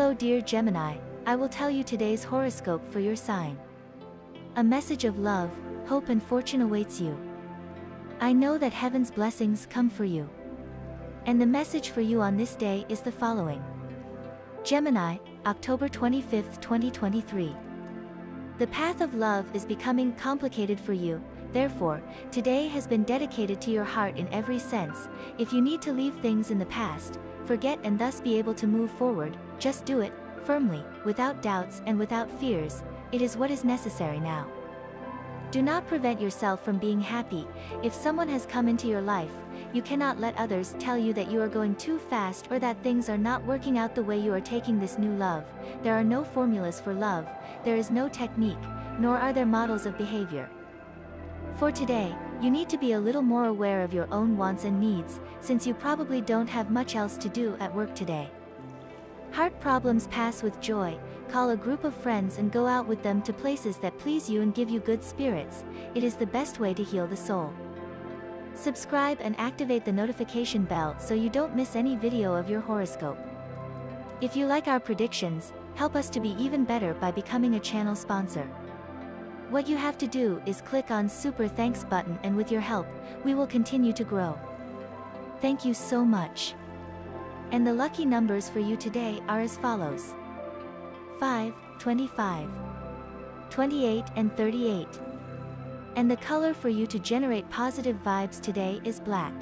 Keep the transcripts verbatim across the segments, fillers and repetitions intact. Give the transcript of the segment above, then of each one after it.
Hello dear Gemini, I will tell you today's horoscope for your sign. A message of love, hope and fortune awaits you. I know that heaven's blessings come for you. And the message for you on this day is the following. Gemini, October twenty-fifth, twenty twenty-three. The path of love is becoming complicated for you, therefore, today has been dedicated to your heart in every sense. If you need to leave things in the past, forget and thus be able to move forward, just do it, firmly, without doubts and without fears. It is what is necessary now. Do not prevent yourself from being happy. If someone has come into your life, you cannot let others tell you that you are going too fast or that things are not working out the way you are taking this new love. There are no formulas for love, there is no technique, nor are there models of behavior. For today, you need to be a little more aware of your own wants and needs, since you probably don't have much else to do at work today. Heart problems pass with joy. Call a group of friends and go out with them to places that please you and give you good spirits. It is the best way to heal the soul. Subscribe and activate the notification bell so you don't miss any video of your horoscope. If you like our predictions, help us to be even better by becoming a channel sponsor. What you have to do is click on Super Thanks button, and with your help, we will continue to grow. Thank you so much. And the lucky numbers for you today are as follows: five, twenty-five, twenty-eight and thirty-eight. And the color for you to generate positive vibes today is black.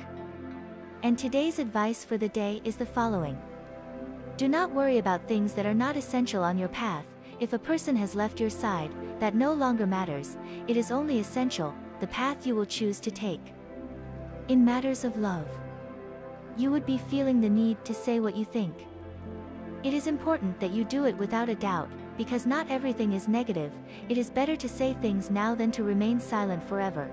And today's advice for the day is the following. Do not worry about things that are not essential on your path. If a person has left your side, that no longer matters. It is only essential, the path you will choose to take. In matters of love, you would be feeling the need to say what you think. It is important that you do it without a doubt, because not everything is negative. It is better to say things now than to remain silent forever.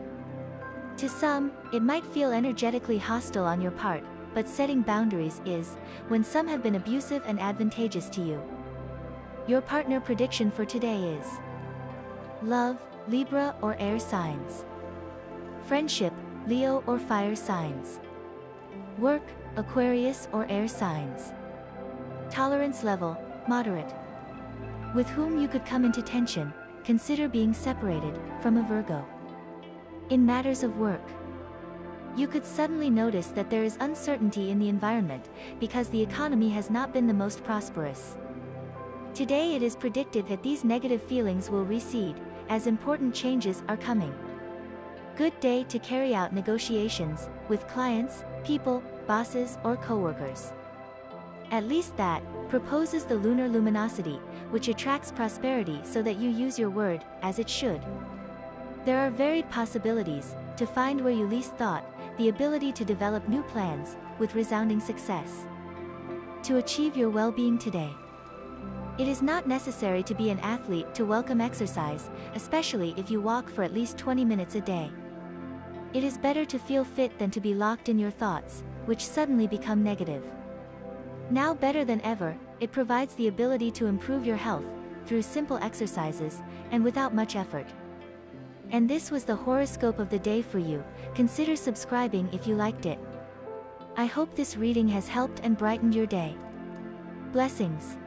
To some, it might feel energetically hostile on your part, but setting boundaries is, when some have been abusive and advantageous to you. Your partner prediction for today is love, Libra or air signs. Friendship, Leo or fire signs. Work, Aquarius or air signs. Tolerance level, moderate. With whom you could come into tension, consider being separated from a Virgo. In matters of work, you could suddenly notice that there is uncertainty in the environment, because the economy has not been the most prosperous. Today it is predicted that these negative feelings will recede, as important changes are coming. Good day to carry out negotiations with clients, people, bosses or co-workers. At least that proposes the lunar luminosity, which attracts prosperity, so that you use your word as it should. There are varied possibilities to find where you least thought, the ability to develop new plans with resounding success. To achieve your well-being today, it is not necessary to be an athlete to welcome exercise, especially if you walk for at least twenty minutes a day. It is better to feel fit than to be locked in your thoughts, which suddenly become negative. Now better than ever, it provides the ability to improve your health through simple exercises and without much effort. And this was the horoscope of the day for you. Consider subscribing if you liked it. I hope this reading has helped and brightened your day. Blessings.